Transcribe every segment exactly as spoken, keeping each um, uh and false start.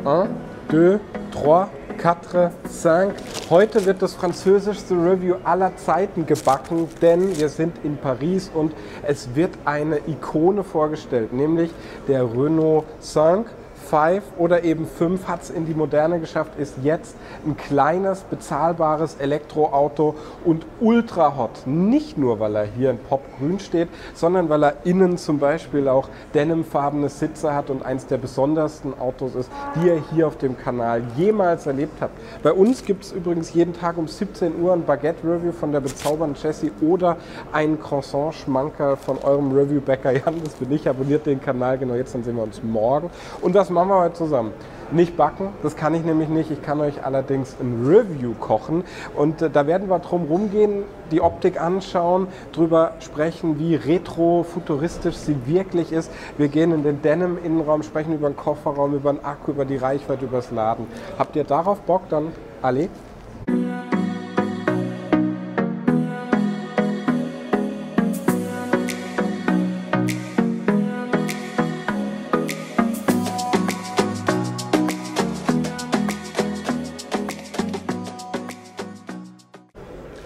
eins, zwei, drei, vier, fünf. Heute wird das französischste Review aller Zeiten gebacken, denn wir sind in Paris und es wird eine Ikone vorgestellt, nämlich der Renault fünf oder eben fünf, hat es in die Moderne geschafft, ist jetzt ein kleines, bezahlbares Elektroauto und ultra hot. Nicht nur, weil er hier in Pop Grün steht, sondern weil er innen zum Beispiel auch denimfarbene Sitze hat und eins der besondersten Autos ist, die ihr hier auf dem Kanal jemals erlebt habt. Bei uns gibt es übrigens jeden Tag um siebzehn Uhr ein Baguette-Review von der bezaubernden Jessie oder einen Croissant-Schmankerl von eurem Review-Bäcker Jan. Das bin ich, abonniert den Kanal genau jetzt, dann sehen wir uns morgen. Und was machen wir heute zusammen? Nicht backen, das kann ich nämlich nicht. Ich kann euch allerdings ein Review kochen und äh, da werden wir drum rumgehen, die Optik anschauen, drüber sprechen, wie retro-futuristisch sie wirklich ist. Wir gehen in den Denim-Innenraum, sprechen über den Kofferraum, über den Akku, über die Reichweite, über das Laden. Habt ihr darauf Bock? Dann alle.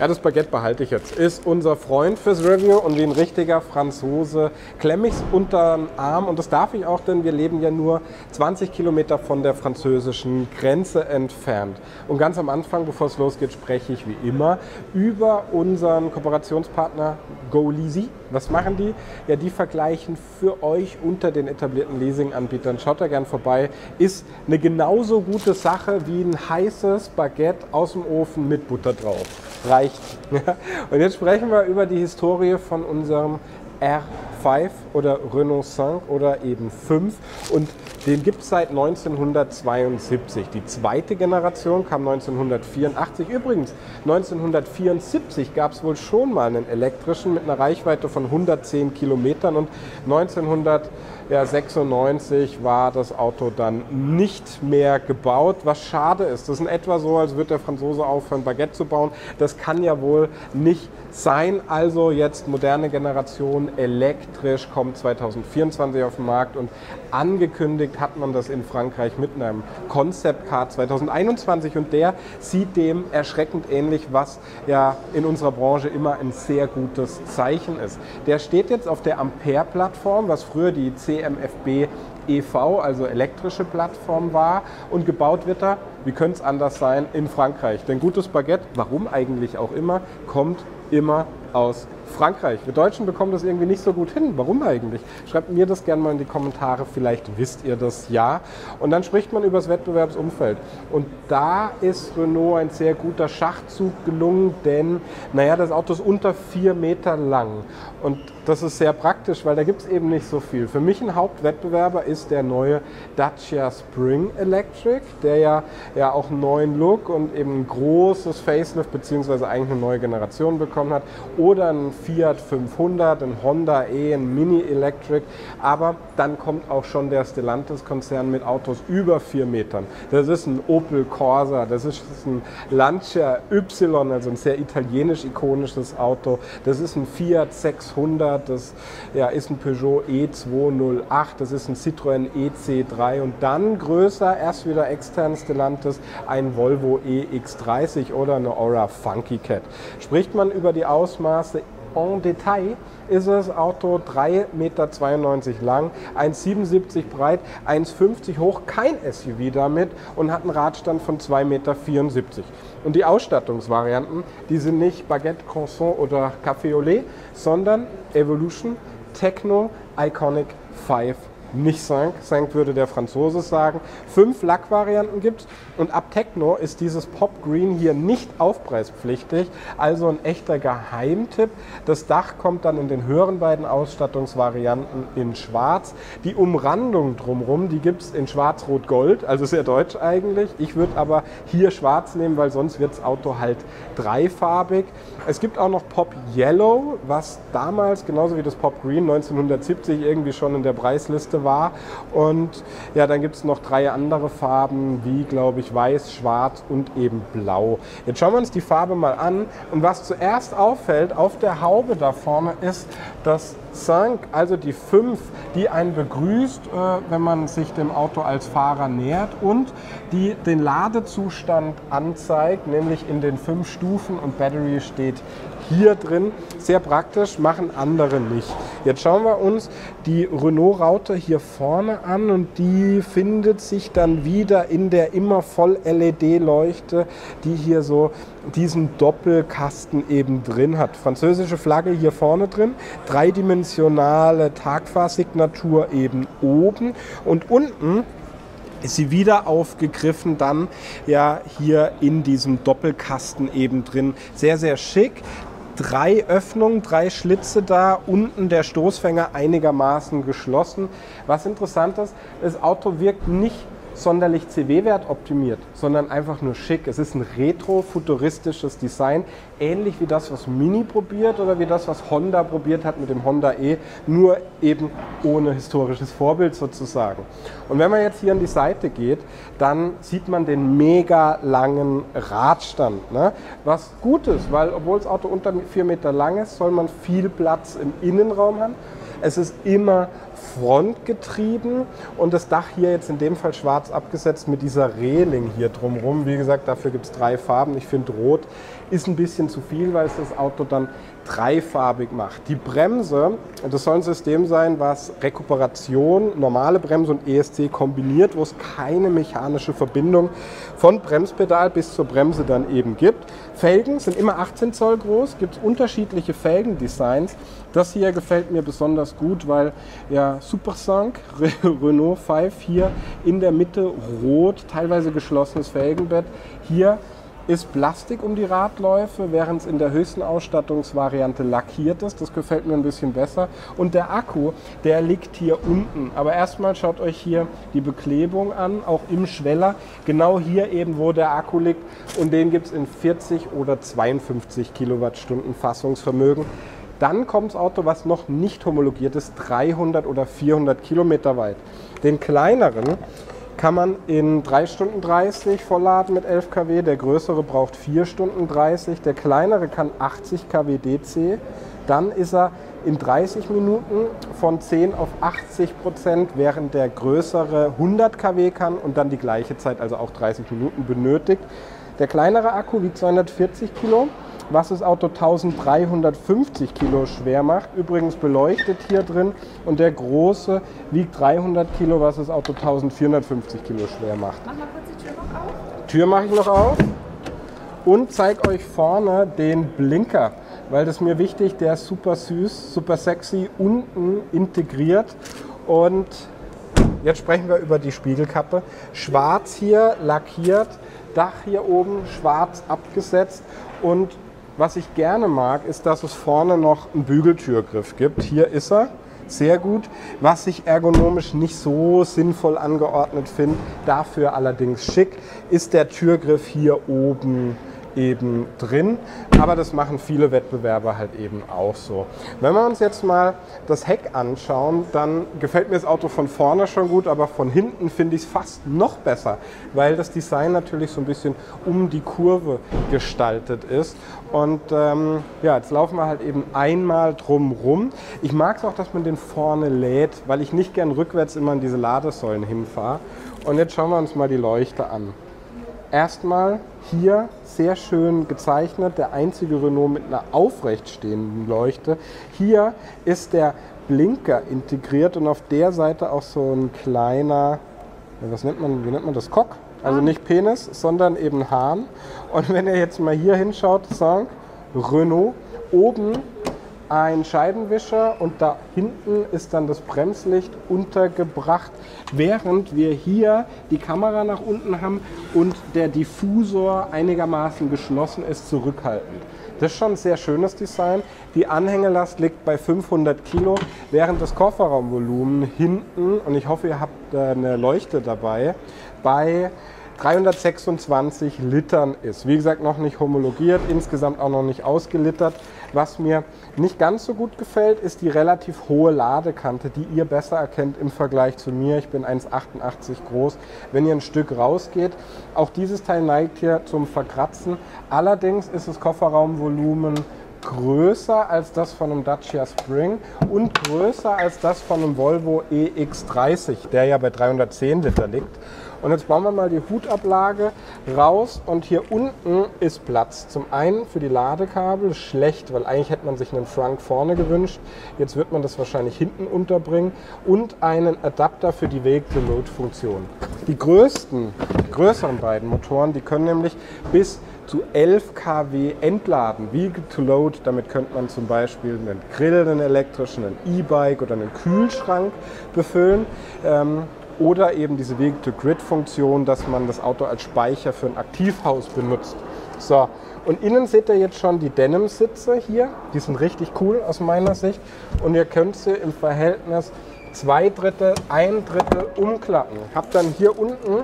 Ja, das Baguette behalte ich jetzt. Ist unser Freund fürs Review und wie ein richtiger Franzose klemme ich es unter den Arm. Und das darf ich auch, denn wir leben ja nur zwanzig Kilometer von der französischen Grenze entfernt. Und ganz am Anfang, bevor es losgeht, spreche ich wie immer über unseren Kooperationspartner GoLeasy. Was machen die? Ja, die vergleichen für euch unter den etablierten Leasing-Anbietern. Schaut da gern vorbei. Ist eine genauso gute Sache wie ein heißes Baguette aus dem Ofen mit Butter drauf. Reicht. Ja. Und jetzt sprechen wir über die Historie von unserem R fünf oder Renault fünf oder eben fünf und den gibt es seit neunzehnhundertzweiundsiebzig. Die zweite Generation kam neunzehnhundertvierundachtzig. Übrigens, neunzehnhundertvierundsiebzig gab es wohl schon mal einen elektrischen mit einer Reichweite von hundertzehn Kilometern und neunzehnhundertsechsundneunzig war das Auto dann nicht mehr gebaut, was schade ist. Das ist in etwa so, als würde der Franzose aufhören, Baguette zu bauen. Das kann ja wohl nicht sein. Also jetzt moderne Generation elektrisch, kommt zweitausendvierundzwanzig auf den Markt und angekündigt hat man das in Frankreich mit einem Concept Car zweitausendeinundzwanzig und der sieht dem erschreckend ähnlich, was ja in unserer Branche immer ein sehr gutes Zeichen ist. Der steht jetzt auf der Ampere-Plattform, was früher die C M F B E V, also elektrische Plattform war und gebaut wird er, wie könnte es anders sein, in Frankreich. Denn gutes Baguette, warum eigentlich auch immer, kommt immer aus Frankreich. Wir Deutschen bekommen das irgendwie nicht so gut hin. Warum eigentlich? Schreibt mir das gerne mal in die Kommentare. Vielleicht wisst ihr das ja. Und dann spricht man über das Wettbewerbsumfeld. Und da ist Renault ein sehr guter Schachzug gelungen, denn naja, das Auto ist unter vier Meter lang. Und das ist sehr praktisch, weil da gibt es eben nicht so viel. Für mich ein Hauptwettbewerber ist der neue Dacia Spring Electric, der ja, ja auch einen neuen Look und eben ein großes Facelift bzw. eigentlich eine neue Generation bekommen hat. Oder ein Fiat fünfhundert, ein Honda e, ein Mini Electric, aber dann kommt auch schon der Stellantis-Konzern mit Autos über vier Metern. Das ist ein Opel Corsa, das ist ein Lancia Y, also ein sehr italienisch-ikonisches Auto, das ist ein Fiat sechshundert, das ja, ist ein Peugeot E zwei null acht, das ist ein Citroën E C drei und dann größer, erst wieder extern Stellantis, ein Volvo E X dreißig oder eine Aura Funky Cat. Spricht man über die Ausmaße en Detail, ist das Auto drei Komma zweiundneunzig Meter lang, eins Komma siebenundsiebzig Meter breit, eins Komma fünfzig hoch, kein S U V damit und hat einen Radstand von zwei Komma vierundsiebzig Meter. Und die Ausstattungsvarianten, die sind nicht Baguette, Croissant oder Café au lait, sondern Evolution, Techno, Iconic, fünf. Nicht Sank, Sank würde der Franzose sagen. Fünf Lackvarianten gibt es und ab Techno ist dieses Pop Green hier nicht aufpreispflichtig, also ein echter Geheimtipp. Das Dach kommt dann in den höheren beiden Ausstattungsvarianten in Schwarz. Die Umrandung drumherum, die gibt es in Schwarz-Rot-Gold, also sehr deutsch eigentlich. Ich würde aber hier Schwarz nehmen, weil sonst wird das Auto halt dreifarbig. Es gibt auch noch Pop Yellow, was damals, genauso wie das Pop Green neunzehnhundertsiebzig irgendwie schon in der Preisliste war. Und ja, dann gibt es noch drei andere Farben, wie glaube ich weiß, schwarz und eben blau. Jetzt schauen wir uns die Farbe mal an. Und was zuerst auffällt auf der Haube da vorne ist das Cinq, also die fünf, die einen begrüßt, äh, wenn man sich dem Auto als Fahrer nähert und die den Ladezustand anzeigt, nämlich in den fünf Stufen und Battery steht hier drin. Sehr praktisch, machen andere nicht. Jetzt schauen wir uns die Renault-Raute hier vorne an und die findet sich dann wieder in der immer voll L E D-Leuchte, die hier so diesen Doppelkasten eben drin hat. Französische Flagge hier vorne drin, dreidimensionale Tagfahrsignatur eben oben und unten ist sie wieder aufgegriffen, dann ja hier in diesem Doppelkasten eben drin. Sehr, sehr schick. Drei Öffnungen, drei Schlitze da, unten der Stoßfänger einigermaßen geschlossen. Was interessant ist, das Auto wirkt nicht sonderlich C W-Wert optimiert, sondern einfach nur schick. Es ist ein retro-futuristisches Design, ähnlich wie das, was Mini probiert oder wie das, was Honda probiert hat mit dem Honda e, nur eben ohne historisches Vorbild sozusagen. Und wenn man jetzt hier an die Seite geht, dann sieht man den mega langen Radstand, ne? Was gut ist, weil obwohl das Auto unter vier Meter lang ist, soll man viel Platz im Innenraum haben. Es ist immer frontgetrieben und das Dach hier jetzt in dem Fall schwarz abgesetzt mit dieser Reling hier drumherum. Wie gesagt, dafür gibt es drei Farben. Ich finde rot ist ein bisschen zu viel, weil es das Auto dann dreifarbig macht. Die Bremse, das soll ein System sein, was Rekuperation, normale Bremse und E S C kombiniert, wo es keine mechanische Verbindung von Bremspedal bis zur Bremse dann eben gibt. Felgen sind immer achtzehn Zoll groß, gibt es unterschiedliche Felgendesigns. Das hier gefällt mir besonders gut, weil ja Supercinq, Renault fünf hier in der Mitte rot, teilweise geschlossenes Felgenbett. Hier ist Plastik um die Radläufe, während es in der höchsten Ausstattungsvariante lackiert ist. Das gefällt mir ein bisschen besser. Und der Akku, der liegt hier unten. Aber erstmal schaut euch hier die Beklebung an, auch im Schweller. Genau hier eben, wo der Akku liegt. Und den gibt es in vierzig oder zweiundfünfzig Kilowattstunden Fassungsvermögen. Dann kommt das Auto, was noch nicht homologiert ist, dreihundert oder vierhundert Kilometer weit. Den kleineren kann man in drei Stunden dreißig vollladen mit elf Kilowatt, der größere braucht vier Stunden dreißig, der kleinere kann achtzig Kilowatt D C, dann ist er in dreißig Minuten von zehn auf achtzig Prozent, während der größere hundert Kilowatt kann und dann die gleiche Zeit, also auch dreißig Minuten benötigt. Der kleinere Akku wiegt zweihundertvierzig Kilogramm, was das Auto dreizehnhundertfünfzig Kilo schwer macht, übrigens beleuchtet hier drin, und der große wiegt dreihundert Kilo, was das Auto vierzehnhundertfünfzig Kilo schwer macht. Mach mal kurz die Tür noch auf. Tür mache ich noch auf und zeige euch vorne den Blinker, weil das ist mir wichtig, der ist super süß, super sexy, unten integriert. Und jetzt sprechen wir über die Spiegelkappe. Schwarz hier lackiert, Dach hier oben schwarz abgesetzt. Und was ich gerne mag, ist, dass es vorne noch einen Bügeltürgriff gibt. Hier ist er, sehr gut. Was ich ergonomisch nicht so sinnvoll angeordnet finde, dafür allerdings schick, ist der Türgriff hier oben eben drin. Aber das machen viele Wettbewerber halt eben auch so. Wenn wir uns jetzt mal das Heck anschauen, dann gefällt mir das Auto von vorne schon gut, aber von hinten finde ich es fast noch besser, weil das Design natürlich so ein bisschen um die Kurve gestaltet ist. Und ähm, ja, jetzt laufen wir halt eben einmal drumrum. Ich mag es auch, dass man den vorne lädt, weil ich nicht gern rückwärts immer in diese Ladesäulen hinfahre. Und jetzt schauen wir uns mal die Leuchte an. Erstmal hier sehr schön gezeichnet, der einzige Renault mit einer aufrecht stehenden Leuchte. Hier ist der Blinker integriert und auf der Seite auch so ein kleiner, was nennt man, wie nennt man das, Cock? Also nicht Penis, sondern eben Hahn. Und wenn ihr jetzt mal hier hinschaut, sagen Renault, oben ein Scheibenwischer und da hinten ist dann das Bremslicht untergebracht, während wir hier die Kamera nach unten haben und der Diffusor einigermaßen geschlossen ist, zurückhaltend. Das ist schon ein sehr schönes Design. Die Anhängelast liegt bei fünfhundert Kilo, während das Kofferraumvolumen hinten, und ich hoffe, ihr habt eine Leuchte dabei, bei dreihundertsechsundzwanzig Litern ist. Wie gesagt, noch nicht homologiert, insgesamt auch noch nicht ausgelittert. Was mir nicht ganz so gut gefällt, ist die relativ hohe Ladekante, die ihr besser erkennt im Vergleich zu mir. Ich bin eins Komma achtundachtzig groß, wenn ihr ein Stück rausgeht. Auch dieses Teil neigt hier zum Verkratzen. Allerdings ist das Kofferraumvolumen größer als das von einem Dacia Spring und größer als das von einem Volvo E X dreißig, der ja bei dreihundertzehn Liter liegt. Und jetzt bauen wir mal die Hutablage raus und hier unten ist Platz. Zum einen für die Ladekabel, schlecht, weil eigentlich hätte man sich einen Trunk vorne gewünscht. Jetzt wird man das wahrscheinlich hinten unterbringen und einen Adapter für die Wake-to-Load-Funktion. Die größten, die größeren beiden Motoren, die können nämlich bis zu elf Kilowatt entladen, Wake-to-Load. Damit könnte man zum Beispiel einen Grill, einen elektrischen, einen E-Bike oder einen Kühlschrank befüllen. Ähm, Oder eben diese Wake-to-Grid-Funktion, dass man das Auto als Speicher für ein Aktivhaus benutzt. So, und innen seht ihr jetzt schon die Denim-Sitze hier. Die sind richtig cool aus meiner Sicht. Und ihr könnt sie im Verhältnis zwei Drittel, ein Drittel umklappen. Habt dann hier unten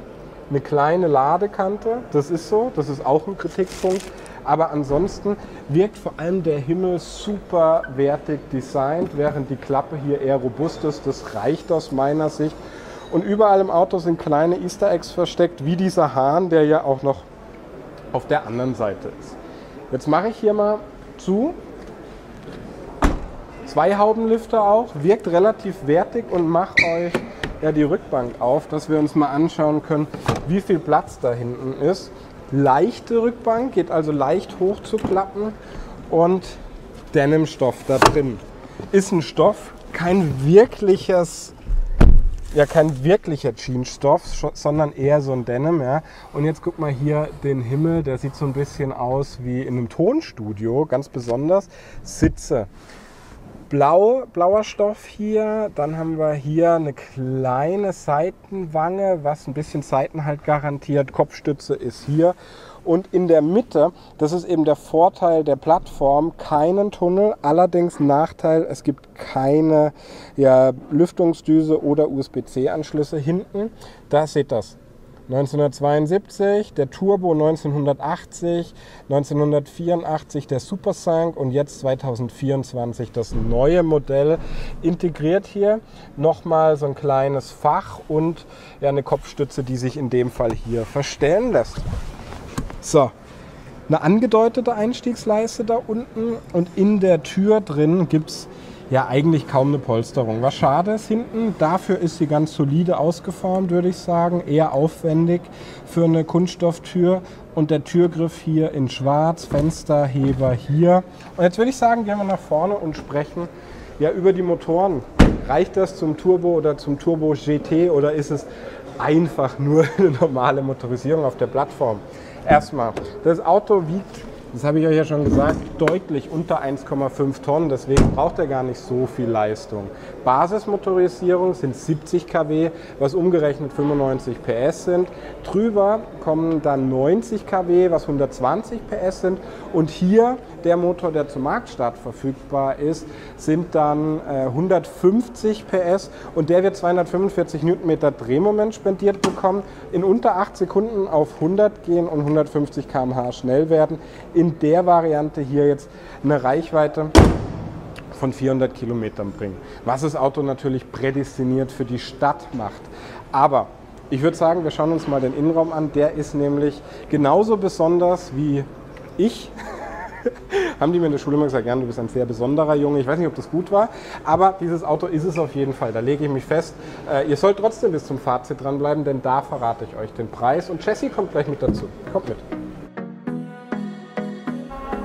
eine kleine Ladekante. Das ist so, das ist auch ein Kritikpunkt. Aber ansonsten wirkt vor allem der Himmel super wertig designt, während die Klappe hier eher robust ist. Das reicht aus meiner Sicht. Und überall im Auto sind kleine Easter Eggs versteckt, wie dieser Hahn, der ja auch noch auf der anderen Seite ist. Jetzt mache ich hier mal zu. Zwei Haubenlüfter auch, wirkt relativ wertig und mache euch ja die Rückbank auf, dass wir uns mal anschauen können, wie viel Platz da hinten ist. Leichte Rückbank, geht also leicht hoch zu klappen und Denimstoff da drin. Ist ein Stoff, kein wirkliches... Ja, kein wirklicher Jeansstoff, sondern eher so ein Denim, ja. Und jetzt guck mal hier den Himmel, der sieht so ein bisschen aus wie in einem Tonstudio, ganz besonders. Sitze. Blau, blauer Stoff hier, dann haben wir hier eine kleine Seitenwange, was ein bisschen Seitenhalt garantiert. Kopfstütze ist hier. Und in der Mitte, das ist eben der Vorteil der Plattform, keinen Tunnel, allerdings Nachteil, es gibt keine ja, Lüftungsdüse oder U S B C-Anschlüsse hinten. Da seht ihr das. neunzehnhundertzweiundsiebzig, der Turbo neunzehnhundertachtzig, neunzehnhundertvierundachtzig der Supercinq und jetzt zweitausendvierundzwanzig das neue Modell. Integriert hier nochmal so ein kleines Fach und ja, eine Kopfstütze, die sich in dem Fall hier verstellen lässt. So, eine angedeutete Einstiegsleiste da unten und in der Tür drin gibt es ja eigentlich kaum eine Polsterung. Was schade ist hinten, dafür ist sie ganz solide ausgeformt, würde ich sagen, eher aufwendig für eine Kunststofftür. Und der Türgriff hier in schwarz, Fensterheber hier. Und jetzt würde ich sagen, gehen wir nach vorne und sprechen ja über die Motoren. Reicht das zum Turbo oder zum Turbo G T oder ist es einfach nur eine normale Motorisierung auf der Plattform? Erstmal, das Auto wiegt, das habe ich euch ja schon gesagt, deutlich unter eins Komma fünf Tonnen, deswegen braucht er gar nicht so viel Leistung. Basismotorisierung sind siebzig Kilowatt, was umgerechnet fünfundneunzig P S sind. Drüber kommen dann neunzig Kilowatt, was hundertzwanzig P S sind. Und hier, der Motor, der zum Marktstart verfügbar ist, sind dann äh, hundertfünfzig P S und der wird zweihundertfünfundvierzig Newtonmeter Drehmoment spendiert bekommen, in unter acht Sekunden auf hundert gehen und hundertfünfzig Kilometer pro Stunde schnell werden. In der Variante hier jetzt eine Reichweite von vierhundert Kilometern bringen, was das Auto natürlich prädestiniert für die Stadt macht. Aber ich würde sagen, wir schauen uns mal den Innenraum an. Der ist nämlich genauso besonders wie ich. Haben die mir in der Schule immer gesagt, Jan, du bist ein sehr besonderer Junge. Ich weiß nicht, ob das gut war, aber dieses Auto ist es auf jeden Fall. Da lege ich mich fest. Äh, ihr sollt trotzdem bis zum Fazit dranbleiben, denn da verrate ich euch den Preis. Und Jessie kommt gleich mit dazu. Kommt mit.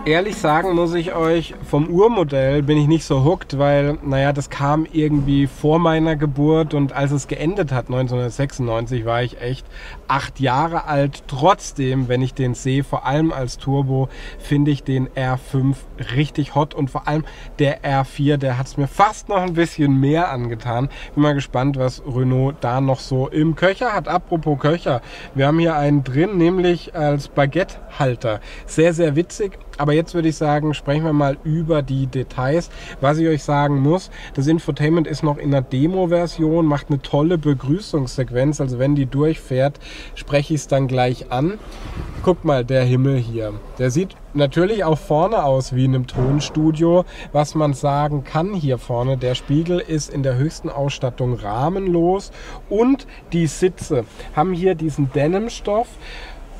Ehrlich sagen muss ich euch, vom Urmodell bin ich nicht so hooked, weil, naja, das kam irgendwie vor meiner Geburt und als es geendet hat, neunzehnhundertsechsundneunzig, war ich echt acht Jahre alt. Trotzdem, wenn ich den sehe, vor allem als Turbo, finde ich den R fünf richtig hot und vor allem der R vier, der hat es mir fast noch ein bisschen mehr angetan. Bin mal gespannt, was Renault da noch so im Köcher hat. Apropos Köcher, wir haben hier einen drin, nämlich als Baguettehalter. Sehr, sehr witzig. Aber jetzt würde ich sagen, sprechen wir mal über die Details. Was ich euch sagen muss, das Infotainment ist noch in der Demo-Version, macht eine tolle Begrüßungssequenz. Also wenn die durchfährt, spreche ich es dann gleich an. Guckt mal, der Himmel hier. Der sieht natürlich auch vorne aus wie in einem Tonstudio. Was man sagen kann hier vorne, der Spiegel ist in der höchsten Ausstattung rahmenlos und die Sitze haben hier diesen Denim-Stoff,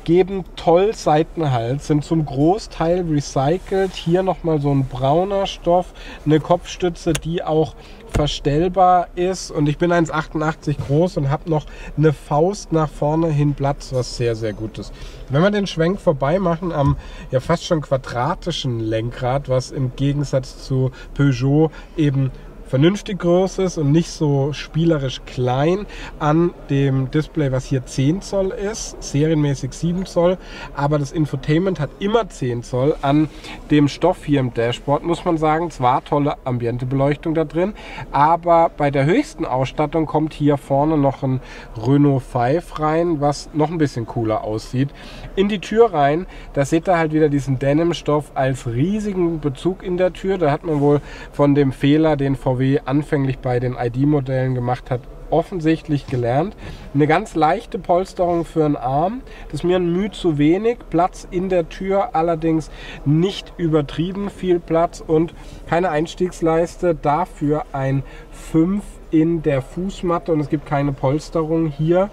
geben toll Seitenhals, sind zum Großteil recycelt. Hier nochmal so ein brauner Stoff, eine Kopfstütze, die auch verstellbar ist, und ich bin eins Komma achtundachtzig groß und habe noch eine Faust nach vorne hin Platz, was sehr, sehr gut ist. Wenn wir den Schwenk vorbei machen am ja fast schon quadratischen Lenkrad, was im Gegensatz zu Peugeot eben vernünftig groß ist und nicht so spielerisch klein, an dem Display, was hier zehn Zoll ist, serienmäßig sieben Zoll, aber das Infotainment hat immer zehn Zoll. An dem Stoff hier im Dashboard muss man sagen, zwar tolle Ambientebeleuchtung da drin, aber bei der höchsten Ausstattung kommt hier vorne noch ein Renault fünf rein, was noch ein bisschen cooler aussieht. In die Tür rein, da seht ihr halt wieder diesen Denim-Stoff als riesigen Bezug in der Tür. Da hat man wohl von dem Fehler, den V W anfänglich bei den I D-Modellen gemacht hat, offensichtlich gelernt. Eine ganz leichte Polsterung für den Arm, das ist mir ein Mühe zu wenig. Platz in der Tür allerdings nicht übertrieben viel Platz und keine Einstiegsleiste, dafür ein fünf in der Fußmatte und es gibt keine Polsterung hier.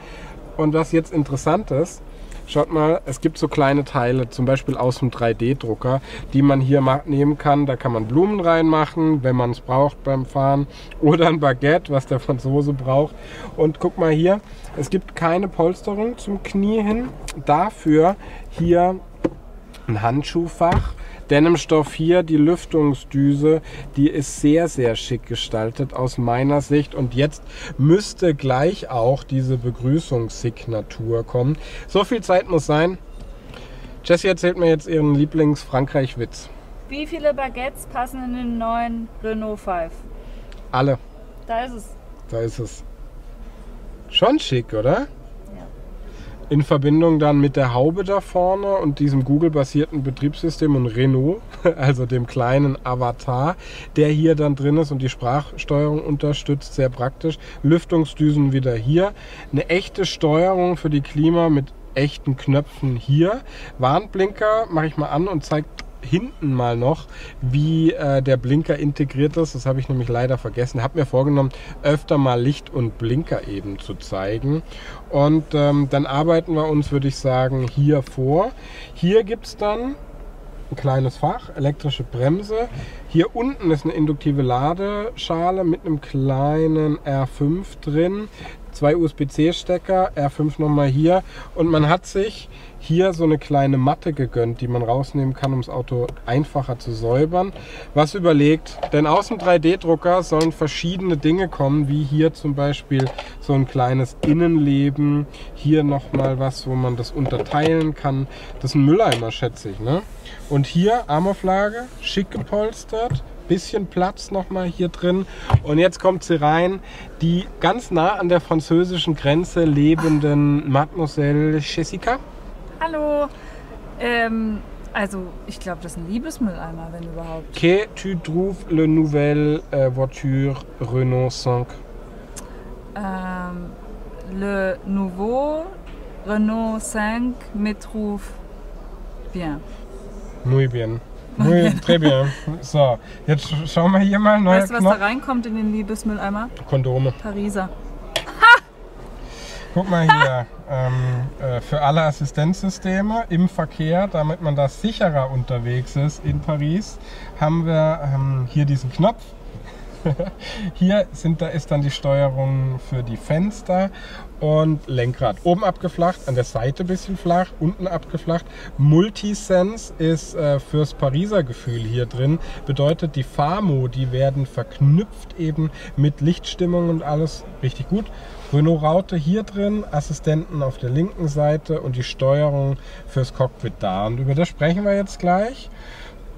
Und was jetzt interessant ist, schaut mal, es gibt so kleine Teile, zum Beispiel aus dem drei D-Drucker, die man hier nehmen kann. Da kann man Blumen reinmachen, wenn man es braucht beim Fahren, oder ein Baguette, was der Franzose braucht. Und guck mal hier, es gibt keine Polsterung zum Knie hin. Dafür hier ein Handschuhfach. Denimstoff hier, die Lüftungsdüse, die ist sehr, sehr schick gestaltet aus meiner Sicht. Und jetzt müsste gleich auch diese Begrüßungssignatur kommen. So viel Zeit muss sein. Jessie erzählt mir jetzt ihren Lieblings-Frankreich-Witz. Wie viele Baguettes passen in den neuen Renault fünf? Alle. Da ist es. Da ist es. Schon schick, oder? In Verbindung dann mit der Haube da vorne und diesem Google-basierten Betriebssystem und Renault, also dem kleinen Avatar, der hier dann drin ist und die Sprachsteuerung unterstützt, sehr praktisch. Lüftungsdüsen wieder hier, eine echte Steuerung für die Klima mit echten Knöpfen hier. Warnblinker mache ich mal an und zeige hinten mal noch, wie äh, der Blinker integriert ist. Das habe ich nämlich leider vergessen. Ich habe mir vorgenommen, öfter mal Licht und Blinker eben zu zeigen. Und ähm, dann arbeiten wir uns, würde ich sagen, hier vor. Hier gibt es dann ein kleines Fach, elektrische Bremse. Hier unten ist eine induktive Ladeschale mit einem kleinen R fünf drin. Zwei U S B C-Stecker, R fünf nochmal hier, und man hat sich hier so eine kleine Matte gegönnt, die man rausnehmen kann, um das Auto einfacher zu säubern. Was überlegt, denn aus dem drei D-Drucker sollen verschiedene Dinge kommen, wie hier zum Beispiel so ein kleines Innenleben, hier nochmal was, wo man das unterteilen kann. Das ist ein Mülleimer, schätze ich, ne? Und hier Armauflage, schick gepolstert. Bisschen Platz nochmal hier drin, und jetzt kommt sie rein, die ganz nah an der französischen Grenze lebenden Mademoiselle Jessica. Hallo, ähm, also ich glaube, das ist ein Liebesmülleimer, wenn überhaupt. Que tu trouves le nouvelle äh, voiture Renault cinq? Ähm, le nouveau Renault cinq me trouve bien. Muy bien. Muy, très bien. So, jetzt schauen wir hier mal. Neuer Weißt du, was Knopf. Da reinkommt in den Liebesmülleimer? Kondome. Pariser. Ha! Guck mal hier. Ähm, äh, für alle Assistenzsysteme im Verkehr, damit man da sicherer unterwegs ist in Paris, haben wir ähm, hier diesen Knopf. Hier sind, da ist dann die Steuerung für die Fenster und Lenkrad. Oben abgeflacht, an der Seite ein bisschen flach, unten abgeflacht. Multisense ist äh, fürs Pariser Gefühl hier drin. Bedeutet, die Fahrmodi werden verknüpft eben mit Lichtstimmung und alles. Richtig gut. Renault-Raute hier drin, Assistenten auf der linken Seite und die Steuerung fürs Cockpit da. Und über das sprechen wir jetzt gleich.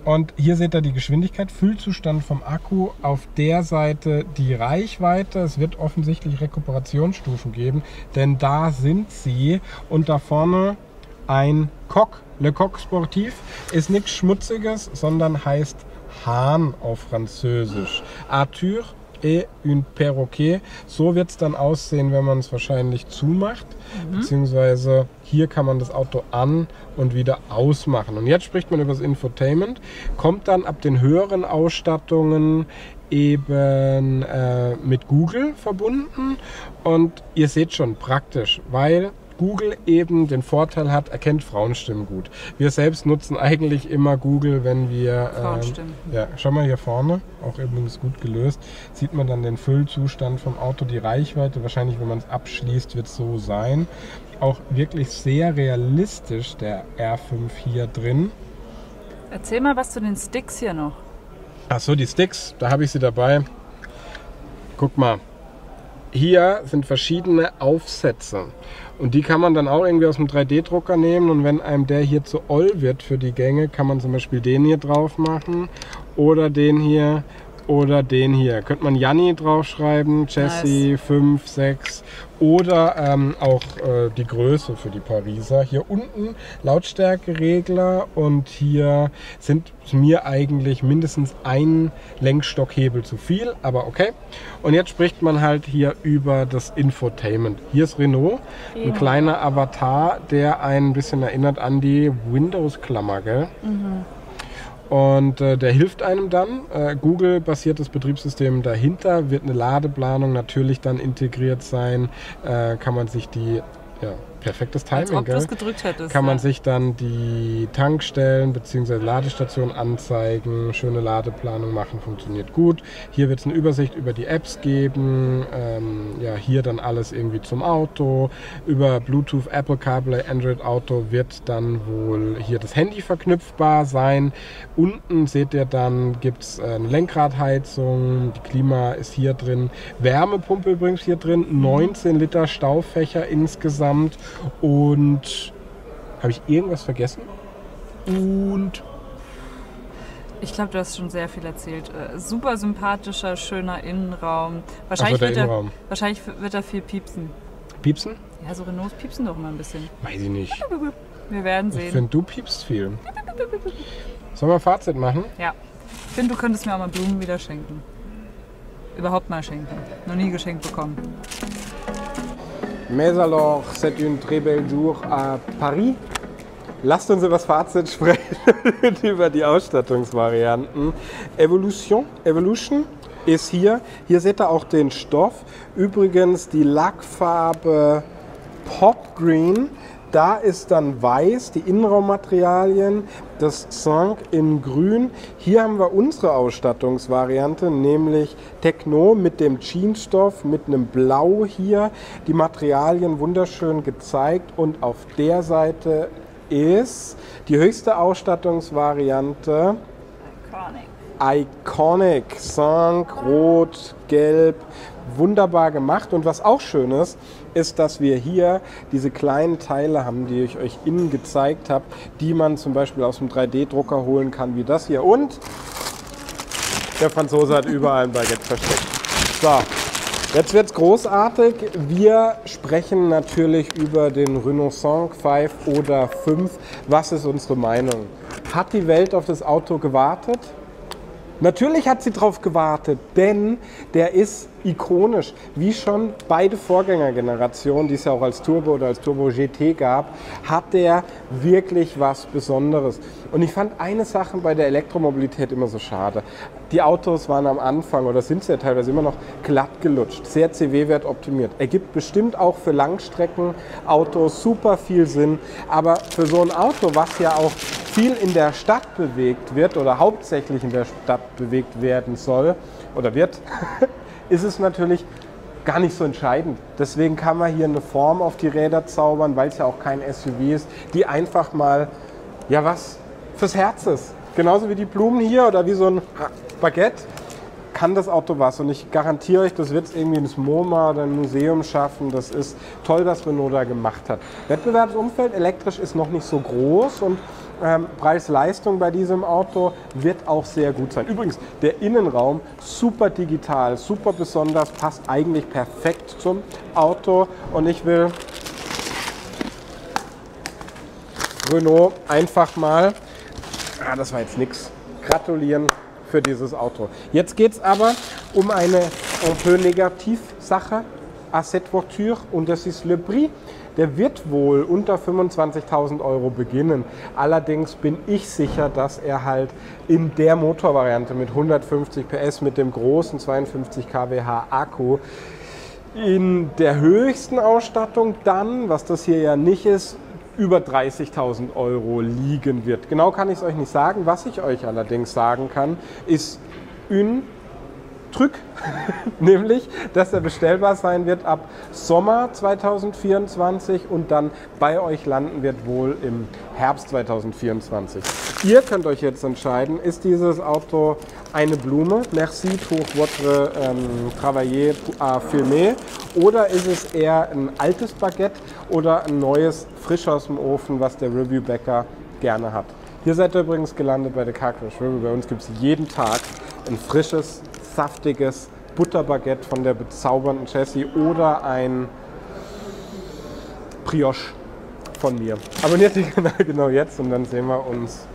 Und hier seht ihr die Geschwindigkeit, Füllzustand vom Akku, auf der Seite die Reichweite. Es wird offensichtlich Rekuperationsstufen geben, denn da sind sie. Und da vorne ein Coq, Le Cock Sportif, ist nichts Schmutziges, sondern heißt Hahn auf Französisch. Arthur et un perroquet. So wird es dann aussehen, wenn man es wahrscheinlich zumacht, mhm. beziehungsweise hier kann man das Auto an- und wieder ausmachen. Und jetzt spricht man über das Infotainment, kommt dann ab den höheren Ausstattungen eben äh, mit Google verbunden und ihr seht schon praktisch, weil Google eben den Vorteil hat, erkennt Frauenstimmen gut. Wir selbst nutzen eigentlich immer Google, wenn wir... Frauenstimmen. Äh, ja, schau mal hier vorne, auch übrigens gut gelöst, sieht man dann den Füllzustand vom Auto, die Reichweite, wahrscheinlich wenn man es abschließt, wird es so sein. Auch wirklich sehr realistisch der R fünf hier drin. Erzähl mal was zu den Sticks hier noch. Achso, die Sticks, da habe ich sie dabei. Guck mal, hier sind verschiedene Aufsätze und die kann man dann auch irgendwie aus dem drei D Drucker nehmen und wenn einem der hier zu oll wird für die Gänge, kann man zum Beispiel den hier drauf machen oder den hier oder den hier. Könnte man Janni draufschreiben, Jessie, nice. fünf, sechs oder ähm, auch äh, die Größe für die Pariser. Hier unten Lautstärkeregler und hier sind mir eigentlich mindestens ein Lenkstockhebel zu viel, aber okay. Und jetzt spricht man halt hier über das Infotainment. Hier ist Renault, ja. ein kleiner Avatar, der einen ein bisschen erinnert an die Windows-Klammer, gell? Mhm. Und äh, der hilft einem dann. Äh, Google-basiertes Betriebssystem dahinter, wird eine Ladeplanung natürlich dann integriert sein. Äh, kann man sich die, ja, perfektes Timing, als ob du's gedrückt hättest, kann man ja. sich dann die Tankstellen bzw. Ladestationen anzeigen, schöne Ladeplanung machen, funktioniert gut. Hier wird es eine Übersicht über die Apps geben, ähm, ja, hier dann alles irgendwie zum Auto. Über Bluetooth, Apple CarPlay, Android Auto wird dann wohl hier das Handy verknüpfbar sein. Unten seht ihr dann, gibt es eine Lenkradheizung, die Klima ist hier drin, Wärmepumpe übrigens hier drin, neunzehn Liter Staufächer insgesamt. Und habe ich irgendwas vergessen? Und ich glaube, du hast schon sehr viel erzählt. Äh, super sympathischer, schöner Innenraum. Wahrscheinlich, also wird Innenraum. Er, wahrscheinlich wird er viel piepsen. Piepsen? Ja, so Renaults piepsen doch immer ein bisschen. Weiß ich nicht. Wir werden sehen. Ich finde, du piepst viel. Sollen wir ein Fazit machen? Ja. Ich finde, du könntest mir auch mal Blumen wieder schenken. Überhaupt mal schenken. Noch nie geschenkt bekommen. Mais alors, c'est un très bel jour à Paris. Lasst uns über das Fazit sprechen, über die Ausstattungsvarianten. Evolution, Evolution ist hier. Hier seht ihr auch den Stoff. Übrigens die Lackfarbe Pop Green. Da ist dann weiß, die Innenraummaterialien, das Cinq in grün. Hier haben wir unsere Ausstattungsvariante, nämlich Techno mit dem Jeansstoff, mit einem Blau hier. Die Materialien wunderschön gezeigt und auf der Seite ist die höchste Ausstattungsvariante Iconic. Iconic, Cinq, rot, gelb. Wunderbar gemacht und was auch schön ist, ist, dass wir hier diese kleinen Teile haben, die ich euch innen gezeigt habe, die man zum Beispiel aus dem drei D Drucker holen kann, wie das hier. Und der Franzose hat überall ein Baguette versteckt. So, jetzt wird's großartig. Wir sprechen natürlich über den Renault fünf oder fünf. Was ist unsere Meinung? Hat die Welt auf das Auto gewartet? Natürlich hat sie drauf gewartet, denn der ist ikonisch, wie schon beide Vorgängergenerationen, die es ja auch als Turbo oder als Turbo G T gab, hat der wirklich was Besonderes. Und ich fand eine Sache bei der Elektromobilität immer so schade. Die Autos waren am Anfang, oder sind sie ja teilweise immer noch, glatt gelutscht, sehr C W-Wert optimiert. Ergibt bestimmt auch für Langstreckenautos super viel Sinn, aber für so ein Auto, was ja auch viel in der Stadt bewegt wird oder hauptsächlich in der Stadt bewegt werden soll oder wird, ist es natürlich gar nicht so entscheidend. Deswegen kann man hier eine Form auf die Räder zaubern, weil es ja auch kein S U V ist, die einfach mal, ja, was fürs Herz ist. Genauso wie die Blumen hier oder wie so ein Baguette kann das Auto was. Und ich garantiere euch, das wird es irgendwie ins MoMA oder ein Museum schaffen. Das ist toll, was Renault da gemacht hat. Wettbewerbsumfeld elektrisch ist noch nicht so groß und Ähm, Preis-Leistung bei diesem Auto wird auch sehr gut sein. Übrigens, der Innenraum, super digital, super besonders, passt eigentlich perfekt zum Auto. Und ich will Renault einfach mal, ah, das war jetzt nix, gratulieren für dieses Auto. Jetzt geht es aber um eine Ampere-Negativ-Sache, à cette voiture, und das ist Le Prix. Der wird wohl unter fünfundzwanzigtausend Euro beginnen. Allerdings bin ich sicher, dass er halt in der Motorvariante mit hundertfünfzig P S, mit dem großen zweiundfünfzig Kilowatt Akku, in der höchsten Ausstattung dann, was das hier ja nicht ist, über dreißigtausend Euro liegen wird. Genau kann ich es euch nicht sagen. Was ich euch allerdings sagen kann, ist une Trick, nämlich, dass er bestellbar sein wird ab Sommer zweitausendvierundzwanzig und dann bei euch landen wird wohl im Herbst zweitausendvierundzwanzig. Ihr könnt euch jetzt entscheiden, ist dieses Auto eine Blume, merci pour votre ähm, travailler à filmer, oder ist es eher ein altes Baguette oder ein neues, frisch aus dem Ofen, was der Reviewbäcker gerne hat. Hier seid ihr übrigens gelandet bei der Carcash Review. Bei uns gibt es jeden Tag ein frisches, saftiges Butterbaguette von der bezaubernden Jessie oder ein Brioche von mir. Abonniert den Kanal genau jetzt und dann sehen wir uns